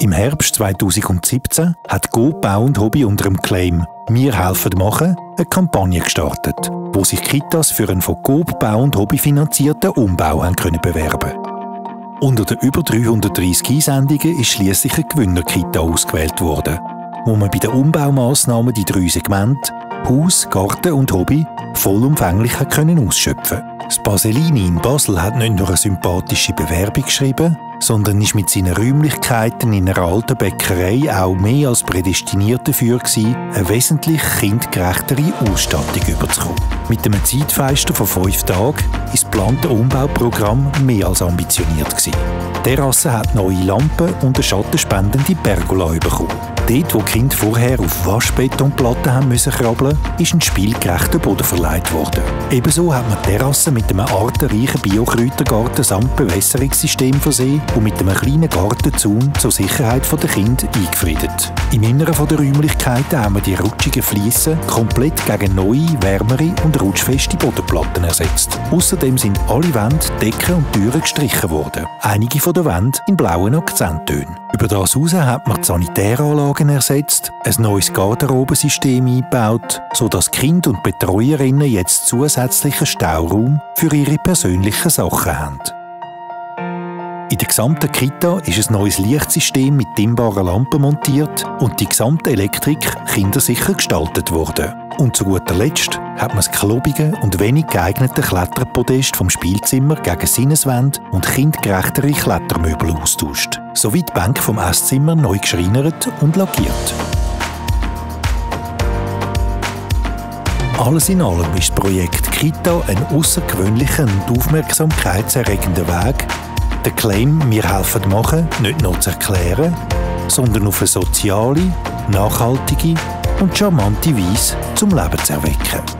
Im Herbst 2017 hat Coop Bau+Hobby unter dem Claim «Wir helfen machen» eine Kampagne gestartet, wo sich Kitas für einen von Coop Bau+Hobby finanzierten Umbau bewerben konnten. Unter den über 330 Einsendungen ist schliesslich eine Gewinnerkita ausgewählt worden, wo man bei den Umbaumaßnahmen die drei Segmente Haus, Garten und Hobby vollumfänglich ausschöpfen konnte. Das Baselini in Basel hat nicht nur eine sympathische Bewerbung geschrieben, sondern war mit seinen Räumlichkeiten in einer alten Bäckerei auch mehr als prädestiniert dafür gewesen, eine wesentlich kindgerechtere Ausstattung überzukommen. Mit einem Zeitfenster von 5 Tagen war das geplante Umbauprogramm mehr als ambitioniert gewesen. Die Terrasse hat neue Lampen und eine schattenspendende Pergola bekommen. Dort, wo die Kinder vorher auf Waschbetonplatten haben müssen krabbeln, ist ein spielgerechter Boden verleiht worden. Ebenso hat man die Terrasse mit einem artenreichen Biokräutergarten samt Bewässerungssystem versehen und mit einem kleinen Gartenzaun zur Sicherheit der Kinder eingefriedet. Im Inneren der Räumlichkeiten haben wir die rutschigen Fliessen komplett gegen neue, wärmere und rutschfeste Bodenplatten ersetzt. Außerdem sind alle Wände, Decken und Türen gestrichen worden. Einige von den Wänden in blauen Akzenttönen. Über das Haus hat man die Sanitäranlagen ersetzt, ein neues Garderobensystem eingebaut, sodass Kind und Betreuerinnen jetzt zusätzlichen Stauraum für ihre persönlichen Sachen haben. In der gesamten Kita ist ein neues Lichtsystem mit dimmbaren Lampen montiert und die gesamte Elektrik kindersicher gestaltet worden. Und zu guter Letzt hat man das klobige und wenig geeignete Kletterpodest vom Spielzimmer gegen Sinneswände und kindgerechtere Klettermöbel austauscht, sowie die Bänke vom Esszimmer neu geschreinert und lackiert. Alles in allem ist das Projekt Kita ein außergewöhnlicher und aufmerksamkeitserregender Weg, den Claim «Wir helfen machen» nicht nur zu erklären, sondern auf eine soziale, nachhaltige und charmante Weise zum Leben zu erwecken.